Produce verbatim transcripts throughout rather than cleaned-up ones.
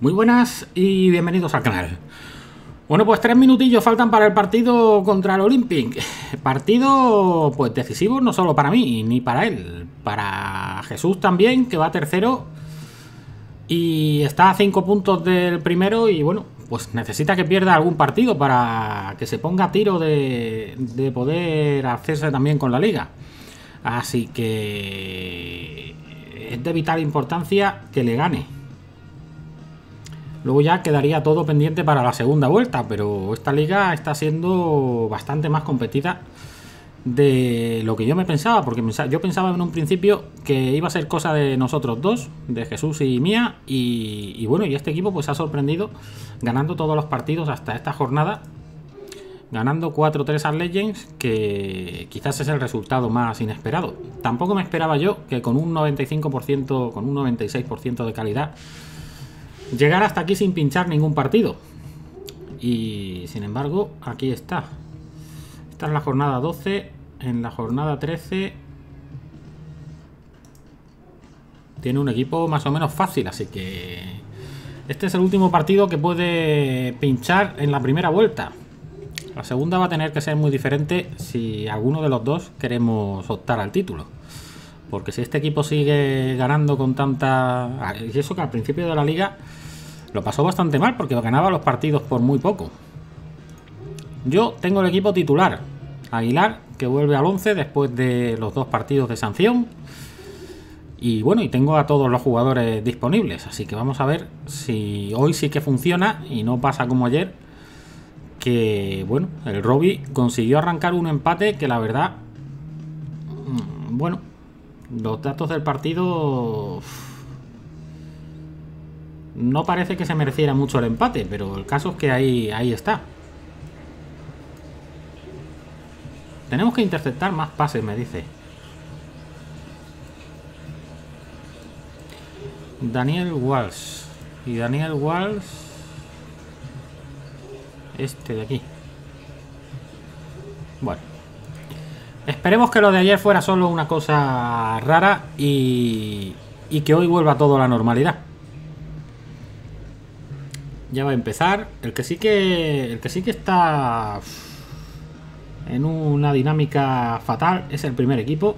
Muy buenas y bienvenidos al canal. Bueno, pues tres minutillos faltan para el partido contra el Olympic. Partido pues decisivo no solo para mí, ni para él. Para Jesús también, que va tercero. Y está a cinco puntos del primero y bueno, pues necesita que pierda algún partido para que se ponga a tiro de, de poder hacerse también con la liga. Así que es de vital importancia que le gane. Luego ya quedaría todo pendiente para la segunda vuelta, pero esta liga está siendo bastante más competida de lo que yo me pensaba, porque yo pensaba en un principio que iba a ser cosa de nosotros dos, de Jesús y mía, y, y bueno, y este equipo pues ha sorprendido ganando todos los partidos hasta esta jornada, ganando cuatro tres al Legends, que quizás es el resultado más inesperado. Tampoco me esperaba yo que con un noventa y cinco por ciento, con un noventa y seis por ciento de calidad, llegar hasta aquí sin pinchar ningún partido. Y sin embargo, aquí está. Esta es la jornada doce. En la jornada trece tiene un equipo más o menos fácil, así que este es el último partido que puede pinchar en la primera vuelta. La segunda va a tener que ser muy diferente si alguno de los dos queremos optar al título. Porque si este equipo sigue ganando con tanta... Y eso que al principio de la liga lo pasó bastante mal, porque ganaba los partidos por muy poco. Yo tengo el equipo titular. Aguilar, que vuelve al once después de los dos partidos de sanción. Y bueno, y tengo a todos los jugadores disponibles. Así que vamos a ver si hoy sí que funciona y no pasa como ayer. Que bueno, el Robby consiguió arrancar un empate que la verdad... Bueno... Los datos del partido no parece que se mereciera mucho el empate, pero el caso es que ahí, ahí está. Tenemos que interceptar más pases, me dice. Daniel Walsh. Y Daniel Walsh... Este de aquí. Bueno. Esperemos que lo de ayer fuera solo una cosa rara y, y que hoy vuelva todo a la normalidad. Ya va a empezar. El que sí que, el que sí que está en una dinámica fatal es el primer equipo,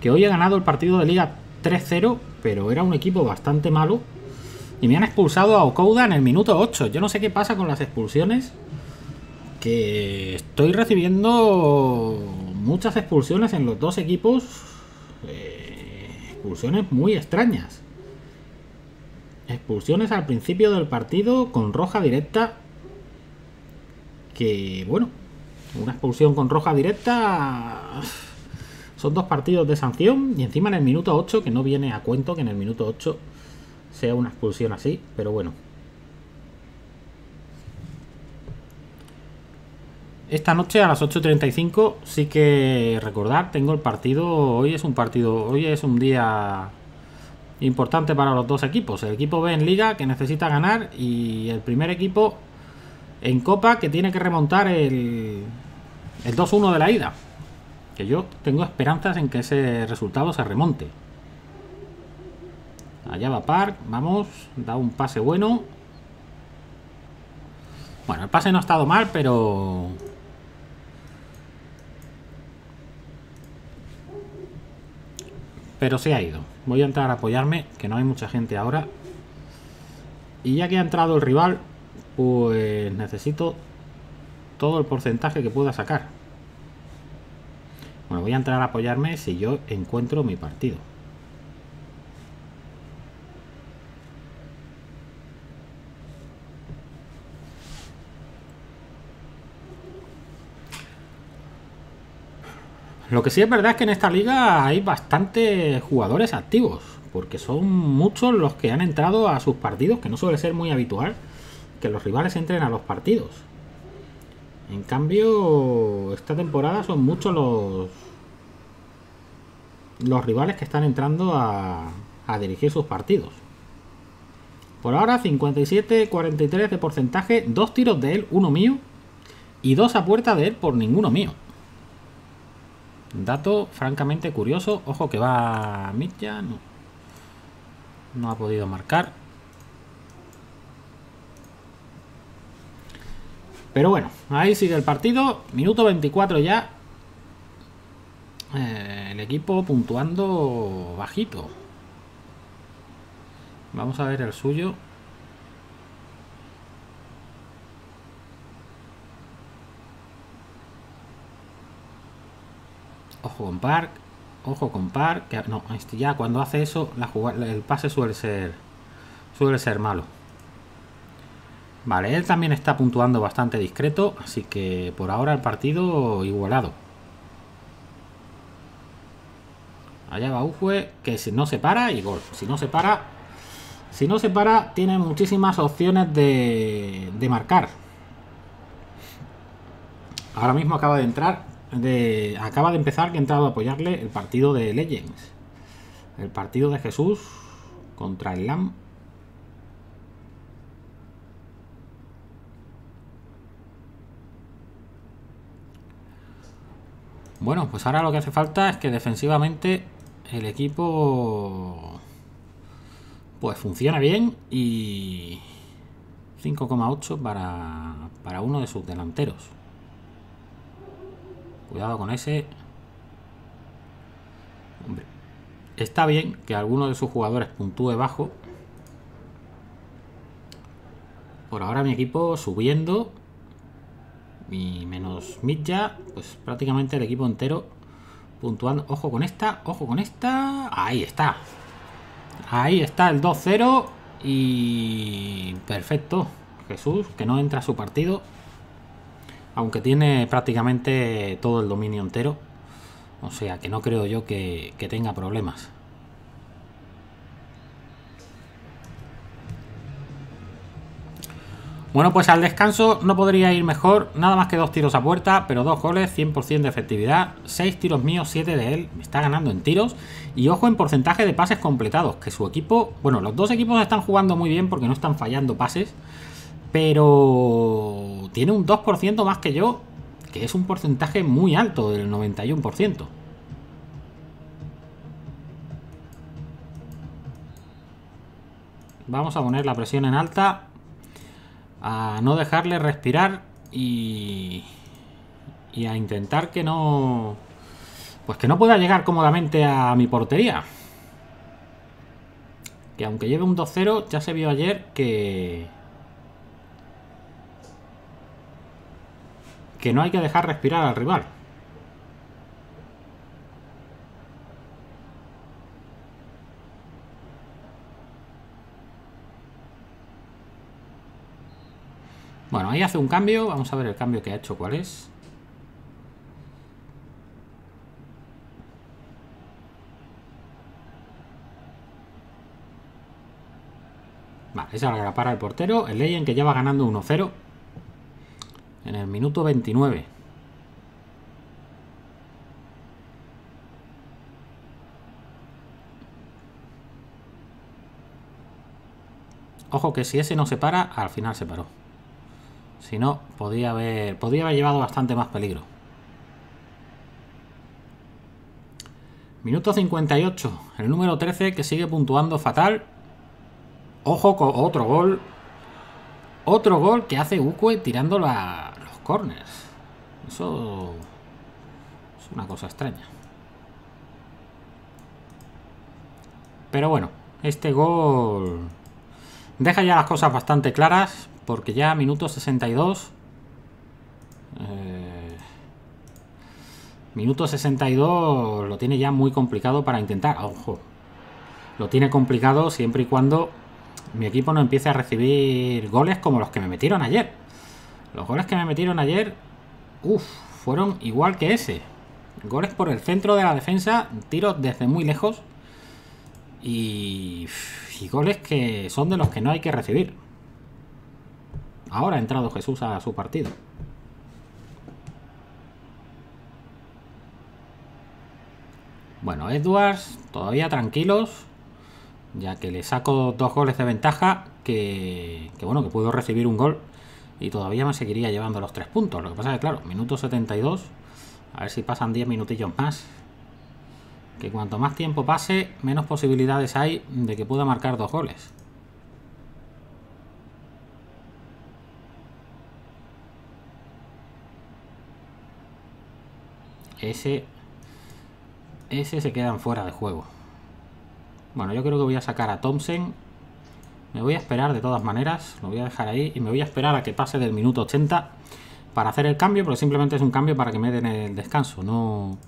que hoy ha ganado el partido de Liga tres cero, pero era un equipo bastante malo. Y me han expulsado a Okouda en el minuto ocho. Yo no sé qué pasa con las expulsiones, que estoy recibiendo... muchas expulsiones en los dos equipos, eh, expulsiones muy extrañas. Expulsiones al principio del partido con roja directa, que bueno, una expulsión con roja directa son dos partidos de sanción, y encima en el minuto ocho, que no viene a cuento que en el minuto ocho sea una expulsión así, pero bueno. Esta noche a las ocho treinta y cinco sí que recordar, tengo el partido, hoy es un partido, hoy es un día importante para los dos equipos. El equipo B en Liga, que necesita ganar, y el primer equipo en Copa, que tiene que remontar el, el dos uno de la ida. Que yo tengo esperanzas en que ese resultado se remonte. Allá va Park, vamos, da un pase bueno. Bueno, el pase no ha estado mal, pero... pero se ha ido. Voy a entrar a apoyarme, que no hay mucha gente ahora. Y ya que ha entrado el rival, pues necesito todo el porcentaje que pueda sacar. Bueno, voy a entrar a apoyarme si yo encuentro mi partido. Lo que sí es verdad es que en esta liga hay bastantes jugadores activos, porque son muchos los que han entrado a sus partidos, que no suele ser muy habitual que los rivales entren a los partidos. En cambio, esta temporada son muchos los, los rivales que están entrando a, a dirigir sus partidos. Por ahora, cincuenta y siete cuarenta y tres de porcentaje, dos tiros de él, uno mío, y dos a puerta de él por ninguno mío. Dato francamente curioso. Ojo que va Mitjan. No. no ha podido marcar. Pero bueno, ahí sigue el partido. Minuto veinticuatro ya. Eh, el equipo puntuando bajito. Vamos a ver el suyo. Ojo con Park. Ojo con Park. Que, no, ya cuando hace eso, la jugada, el pase suele ser, suele ser malo. Vale, él también está puntuando bastante discreto, así que por ahora el partido igualado. Allá va Ujue, que si no se para, y gol. Si no se para, si no se para, tiene muchísimas opciones de, de marcar. Ahora mismo acaba de entrar, de, acaba de empezar, que ha entrado a apoyarle el partido de Legends. El partido de Jesús contra el Lam. Bueno, pues ahora lo que hace falta es que defensivamente el equipo pues funciona bien y cinco coma ocho para, para uno de sus delanteros. Cuidado con ese. Hombre, está bien que alguno de sus jugadores puntúe bajo. Por ahora mi equipo subiendo. Y menos Mitjan, pues prácticamente el equipo entero puntuando. Ojo con esta, ojo con esta. Ahí está. Ahí está el dos cero. Y perfecto. Jesús, que no entra a su partido. Aunque tiene prácticamente todo el dominio entero. O sea que no creo yo que, que tenga problemas. Bueno, pues al descanso no podría ir mejor. Nada más que dos tiros a puerta, pero dos goles, cien por ciento de efectividad. Seis tiros míos, siete de él. Me está ganando en tiros. Y ojo en porcentaje de pases completados, que su equipo... Bueno, los dos equipos están jugando muy bien porque no están fallando pases. Pero tiene un dos por ciento más que yo, que es un porcentaje muy alto, del noventa y uno por ciento. Vamos a poner la presión en alta, a no dejarle respirar y, y a intentar que no, pues que no pueda llegar cómodamente a mi portería, que aunque lleve un dos cero, ya se vio ayer que que no hay que dejar respirar al rival. Bueno, ahí hace un cambio. Vamos a ver el cambio que ha hecho, cuál es. Vale, esa la para el portero. El Legend, que ya va ganando uno cero. En el minuto veintinueve. Ojo que si ese no se para, al final se paró. Si no, podía haber, podía haber llevado bastante más peligro. Minuto cincuenta y ocho. El número trece, que sigue puntuando fatal. Ojo con otro gol. Otro gol que hace Ujue tirando la, los corners. Eso es una cosa extraña. Pero bueno, este gol deja ya las cosas bastante claras. Porque ya minuto sesenta y dos. Eh, minuto sesenta y dos lo tiene ya muy complicado para intentar. Ojo. Lo tiene complicado siempre y cuando mi equipo no empiece a recibir goles como los que me metieron ayer. Los goles que me metieron ayer, uff, fueron igual que ese. Goles por el centro de la defensa, tiros desde muy lejos. Y, y goles que son de los que no hay que recibir. Ahora ha entrado Jesús a su partido. Bueno, Edwards, todavía tranquilos, ya que le saco dos goles de ventaja, que, que bueno, que puedo recibir un gol y todavía me seguiría llevando los tres puntos. Lo que pasa es que, claro, minuto setenta y dos, a ver si pasan diez minutillos más. Que cuanto más tiempo pase, menos posibilidades hay de que pueda marcar dos goles. ese, ese se quedan fuera de juego. Bueno, yo creo que voy a sacar a Thompson. Me voy a esperar de todas maneras. Lo voy a dejar ahí y me voy a esperar a que pase del minuto ochenta para hacer el cambio, pero simplemente es un cambio para que me den el descanso. No,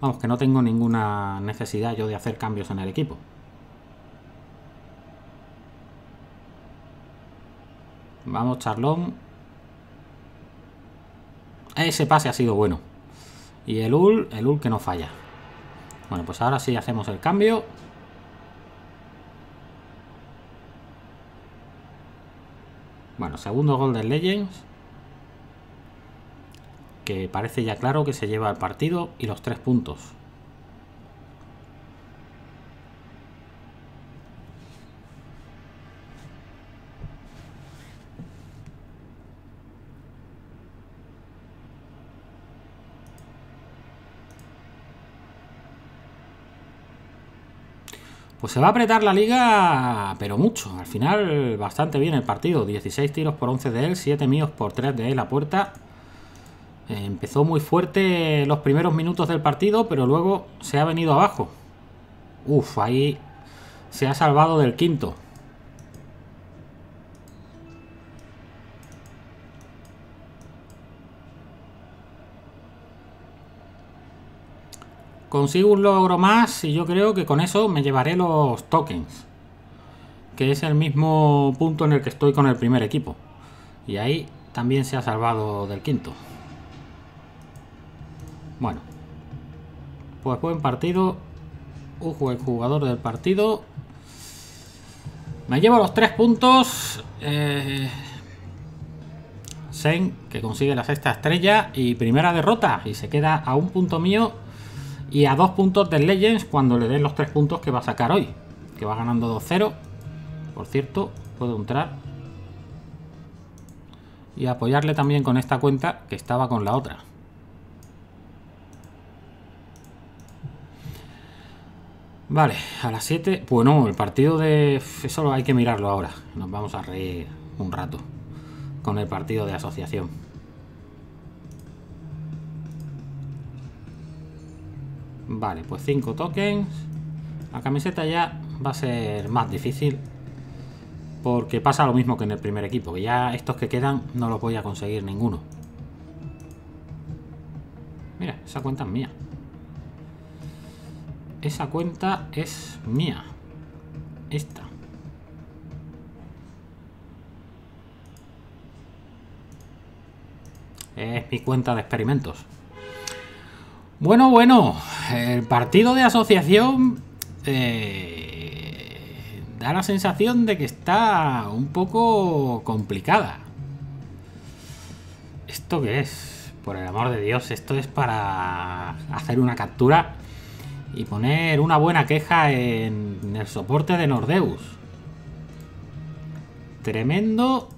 vamos, que no tengo ninguna necesidad yo de hacer cambios en el equipo. Vamos, Charlón. Ese pase ha sido bueno. Y el U L, el U L que no falla. Bueno, pues ahora sí hacemos el cambio. Bueno, segundo gol del Legends, que parece ya claro que se lleva el partido y los tres puntos. Pues se va a apretar la liga, pero mucho. Al final, bastante bien el partido. dieciséis tiros por once de él, siete míos por tres de él a puerta. Eh, empezó muy fuerte los primeros minutos del partido, pero luego se ha venido abajo. Uf, ahí se ha salvado del quinto. Consigo un logro más y yo creo que con eso me llevaré los tokens, que es el mismo punto en el que estoy con el primer equipo. Y ahí también se ha salvado del quinto. Bueno, pues buen partido. Ujue, el jugador del partido. Me llevo los tres puntos. Eh, Sen, que consigue la sexta estrella y primera derrota. Y se queda a un punto mío y a dos puntos del Legends cuando le den los tres puntos que va a sacar hoy, que va ganando dos cero. Por cierto, puedo entrar y apoyarle también con esta cuenta, que estaba con la otra. Vale, a las siete. Pues no, el partido de... eso hay que mirarlo ahora. Nos vamos a reír un rato con el partido de asociación. Vale, pues cinco tokens. La camiseta ya va a ser más difícil, porque pasa lo mismo que en el primer equipo, que ya estos que quedan no los voy a conseguir ninguno. Mira, esa cuenta es mía. Esa cuenta es mía. Esta. Es mi cuenta de experimentos. Bueno, bueno, el partido de asociación eh, da la sensación de que está un poco complicada. ¿Esto qué es? Por el amor de Dios, esto es para hacer una captura y poner una buena queja en el soporte de Nordeus. Tremendo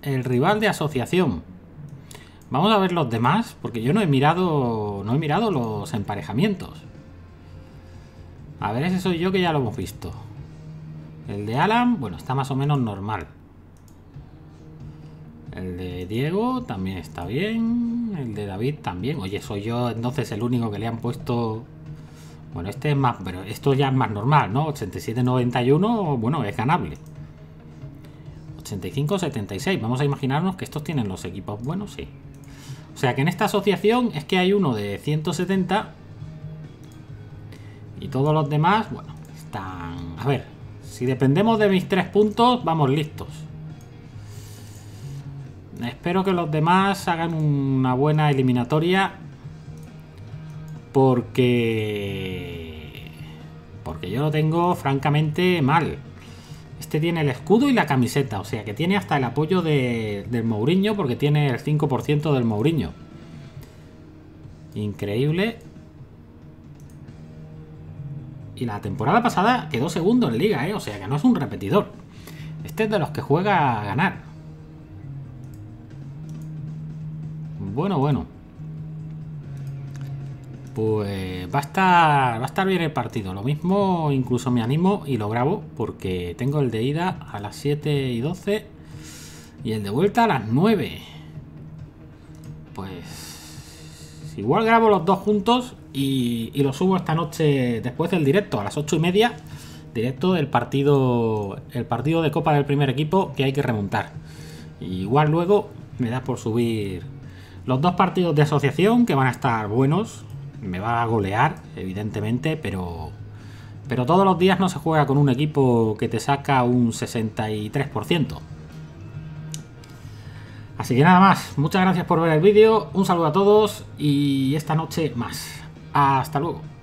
el rival de asociación. Vamos a ver los demás, porque yo no he mirado no he mirado los emparejamientos. A ver, ese soy yo, que ya lo hemos visto. El de Alan, bueno, está más o menos normal. El de Diego también está bien. El de David también. Oye, soy yo entonces el único que le han puesto... Bueno, este es más... pero esto ya es más normal, ¿no? ochenta y siete noventa y uno, bueno, es ganable. ochenta y cinco setenta y seis. Vamos a imaginarnos que estos tienen los equipos buenos, sí. O sea que en esta asociación es que hay uno de ciento setenta y todos los demás, bueno, están... A ver, si dependemos de mis tres puntos, vamos listos. Espero que los demás hagan una buena eliminatoria, porque... porque yo lo tengo francamente mal. Este tiene el escudo y la camiseta, o sea que tiene hasta el apoyo de, del Mourinho, porque tiene el cinco por ciento del Mourinho. Increíble. Y la temporada pasada quedó segundo en liga, ¿eh? O sea que no es un repetidor. Este es de los que juega a ganar. Bueno, bueno. Pues va a estar va a estar bien el partido. Lo mismo, incluso me animo y lo grabo, porque tengo el de ida a las siete y doce y el de vuelta a las nueve. Pues Igual grabo los dos juntos y, y los subo esta noche después del directo, a las ocho y media. Directo del partido, el partido de Copa del primer equipo que hay que remontar. Igual luego me da por subir los dos partidos de asociación que van a estar buenos. Me va a golear, evidentemente, pero, pero todos los días no se juega con un equipo que te saca un sesenta y tres por ciento. Así que nada más, muchas gracias por ver el vídeo, un saludo a todos y esta noche más. Hasta luego.